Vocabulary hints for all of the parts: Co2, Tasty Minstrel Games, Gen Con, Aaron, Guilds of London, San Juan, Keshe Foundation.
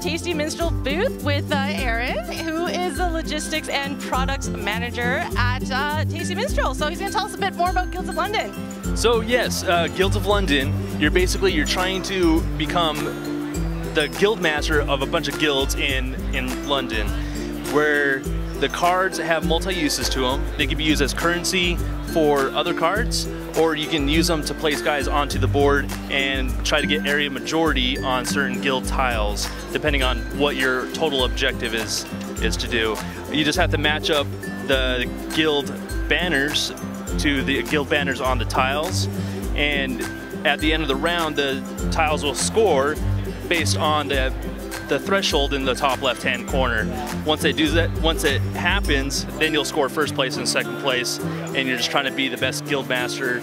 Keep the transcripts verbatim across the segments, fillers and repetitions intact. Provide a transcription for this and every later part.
Tasty Minstrel booth with uh, Aaron, who is the logistics and products manager at uh, Tasty Minstrel. So he's going to tell us a bit more about Guilds of London. So yes, uh, Guilds of London, you're basically, you're trying to become the guild master of a bunch of guilds in, in London, where the cards have multi-uses to them. They can be used as currency for other cards, or you can use them to place guys onto the board and try to get area majority on certain guild tiles, depending on what your total objective is, is to do. You just have to match up the guild banners to the guild banners on the tiles, and at the end of the round, the tiles will score based on the the threshold in the top left-hand corner. Once they do that, once it happens, then you'll score first place and second place, and you're just trying to be the best guild master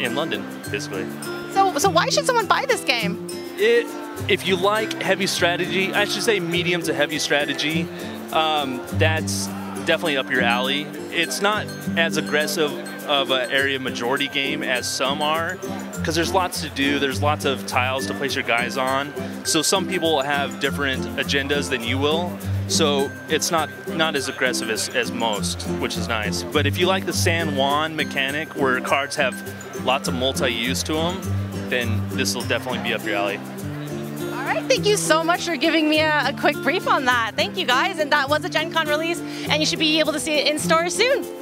in London, basically. So, so why should someone buy this game? It, if you like heavy strategy, I should say medium to heavy strategy, um, that's definitely up your alley. It's not as aggressive of an area majority game as some are, because there's lots to do, there's lots of tiles to place your guys on, so some people have different agendas than you will, so it's not not as aggressive as, as most, which is nice. But if you like the San Juan mechanic, where cards have lots of multi-use to them, then this will definitely be up your alley. All right, thank you so much for giving me a, a quick brief on that. Thank you guys, and that was a Gen Con release, and you should be able to see it in stores soon.